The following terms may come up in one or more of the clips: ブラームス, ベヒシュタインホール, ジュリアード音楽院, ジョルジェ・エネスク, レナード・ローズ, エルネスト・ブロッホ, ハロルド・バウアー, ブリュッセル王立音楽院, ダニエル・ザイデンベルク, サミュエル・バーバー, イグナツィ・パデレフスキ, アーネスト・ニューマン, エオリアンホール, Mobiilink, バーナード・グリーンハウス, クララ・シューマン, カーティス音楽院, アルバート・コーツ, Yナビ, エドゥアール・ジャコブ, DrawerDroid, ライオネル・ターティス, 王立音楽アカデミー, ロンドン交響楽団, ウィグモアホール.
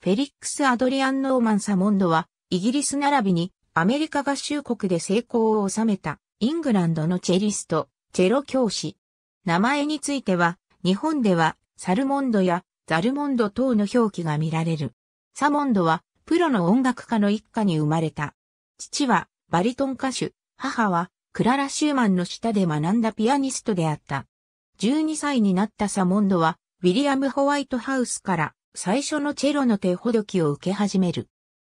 フェリックス・アドリアン・ノーマン・サモンドは、イギリス並びにアメリカ合衆国で成功を収めた、イングランドのチェリスト、チェロ教師。名前については、日本では、サルモンドやザルモンド等の表記が見られる。サモンドは、プロの音楽家の一家に生まれた。父は、バリトン歌手、母は、クララ・シューマンの下で学んだピアニストであった。12歳になったサモンドは、ウィリアム・ホワイトハウスから、最初のチェロの手ほどきを受け始める。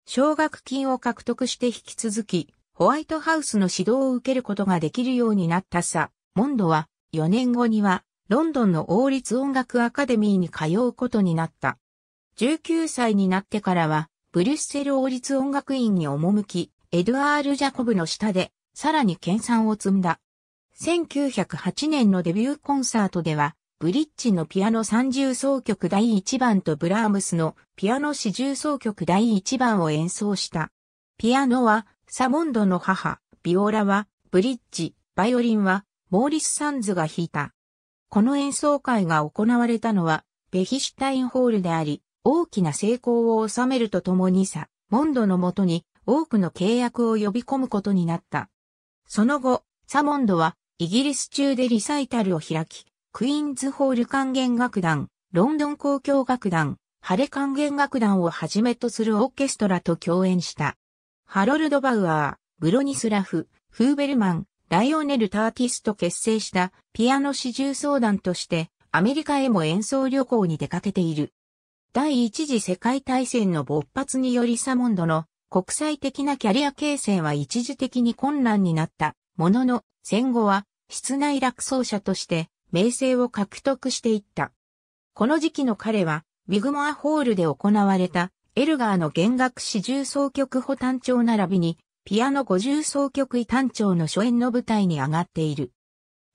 奨学金を獲得して引き続き、ホワイトハウスの指導を受けることができるようになったサモンドは、4年後には、ロンドンの王立音楽アカデミーに通うことになった。19歳になってからは、ブリュッセル王立音楽院に赴き、エドゥアール・ジャコブの下で、さらに研鑽を積んだ。1908年のデビューコンサートでは、ブリッジのピアノ三重奏曲第1番とブラームスのピアノ四重奏曲第1番を演奏した。ピアノはサモンドの母、ビオラはブリッジ、バイオリンはモーリス・サンズが弾いた。この演奏会が行われたのはベヒシュタインホールであり、大きな成功を収めるとともにサモンドのもとに多くの契約を呼び込むことになった。その後、サモンドはイギリス中でリサイタルを開き、クイーンズホール管弦楽団、ロンドン交響楽団、ハレ管弦楽団をはじめとするオーケストラと共演した。ハロルド・バウアー、ブロニスラフ、フーベルマン、ライオネル・ターティスと結成したピアノ四重奏団としてアメリカへも演奏旅行に出かけている。第一次世界大戦の勃発によりサモンドの国際的なキャリア形成は一時的に困難になったものの戦後は室内楽奏者として名声を獲得していった。この時期の彼は、ウィグモアホールで行われた、エルガーの弦楽四重奏曲補単調並びに、ピアノ五重奏曲異単調の初演の舞台に上がっている。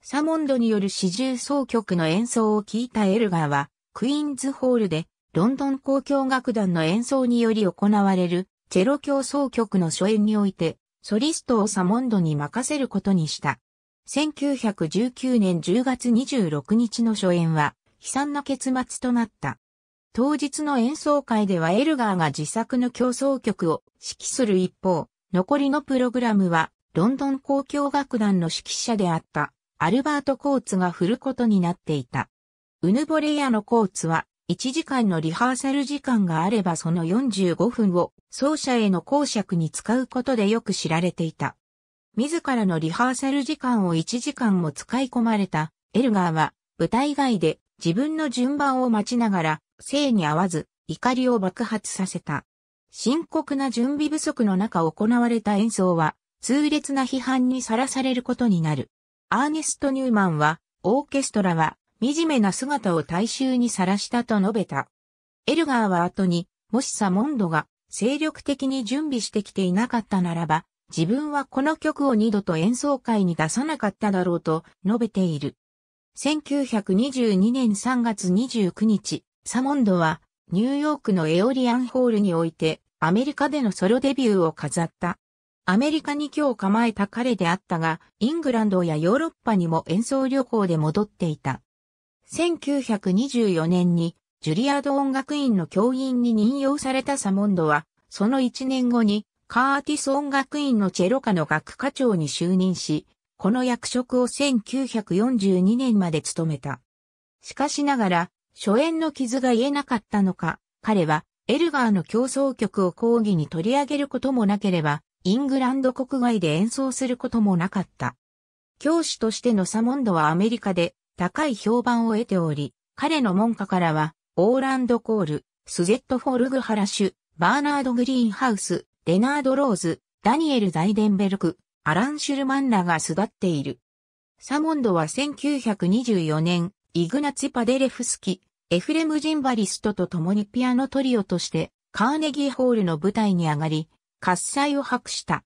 サモンドによる四重奏曲の演奏を聞いたエルガーは、クイーンズホールで、ロンドン交響楽団の演奏により行われる、チェロ協奏曲の初演において、ソリストをサモンドに任せることにした。1919年10月26日の初演は悲惨な結末となった。当日の演奏会ではエルガーが自作の協奏曲を指揮する一方、残りのプログラムはロンドン交響楽団の指揮者であったアルバート・コーツが振ることになっていた。うぬぼれ屋のコーツは1時間のリハーサル時間があればその45分を奏者への講釈に使うことでよく知られていた。自らのリハーサル時間を1時間も使い込まれたエルガーは舞台外で自分の順番を待ちながら性に合わず怒りを爆発させた。深刻な準備不足の中行われた演奏は痛烈な批判にさらされることになる。アーネスト・ニューマンはオーケストラは惨めな姿を大衆にさらしたと述べた。エルガーは後にもしサモンドが精力的に準備してきていなかったならば自分はこの曲を二度と演奏会に出さなかっただろうと述べている。1922年3月29日、サモンドはニューヨークのエオリアンホールにおいてアメリカでのソロデビューを飾った。アメリカに居を構えた彼であったが、イングランドやヨーロッパにも演奏旅行で戻っていた。1924年にジュリアード音楽院の教員に任用されたサモンドは、その1年後にカーティス音楽院のチェロ科の学科長に就任し、この役職を1942年まで務めた。しかしながら、初演の傷が癒えなかったのか、彼はエルガーの協奏曲を講義に取り上げることもなければ、イングランド国外で演奏することもなかった。教師としてのサモンドはアメリカで高い評判を得ており、彼の門下からは、オーランド・コール、スゼット・フォルグ・ハラシュ、バーナード・グリーンハウス、レナード・ローズ、ダニエル・ザイデンベルク、アラン・シュルマンらが巣立っている。サモンドは1924年、イグナツィ・パデレフスキ、エフレム・ジンバリストと共にピアノトリオとして、カーネギーホールの舞台に上がり、喝采を博した。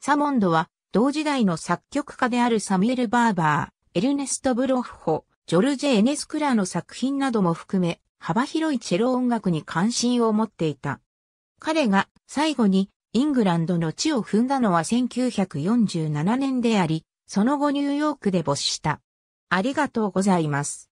サモンドは、同時代の作曲家であるサミュエル・バーバー、エルネスト・ブロッホ、ジョルジェ・エネスクラーの作品なども含め、幅広いチェロ音楽に関心を持っていた。彼が最後に、イングランドの地を踏んだのは1947年であり、その後ニューヨークで没した。ありがとうございます。